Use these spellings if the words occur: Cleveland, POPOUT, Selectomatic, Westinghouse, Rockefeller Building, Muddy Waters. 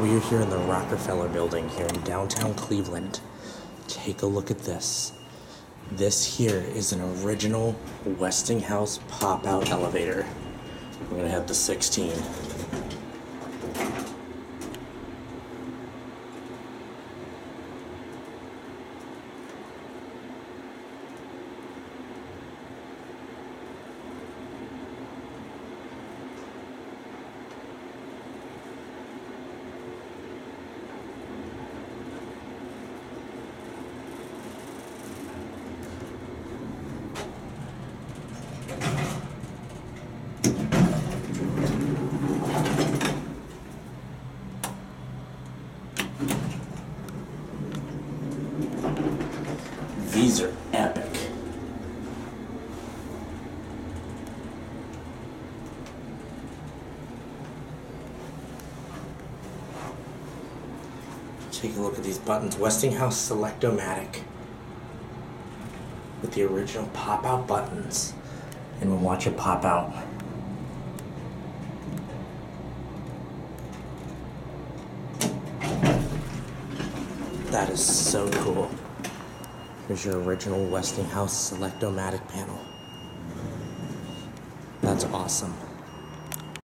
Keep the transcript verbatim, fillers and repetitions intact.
We are here in the Rockefeller Building here in downtown Cleveland. Take a look at this. This here is an original Westinghouse pop-out elevator. We're gonna have the sixteen. These are epic. Take a look at these buttons. Westinghouse Selectomatic with the original pop-out buttons, and we'll watch it pop out. That is so cool. Here's your original Westinghouse Selectomatic panel. That's awesome.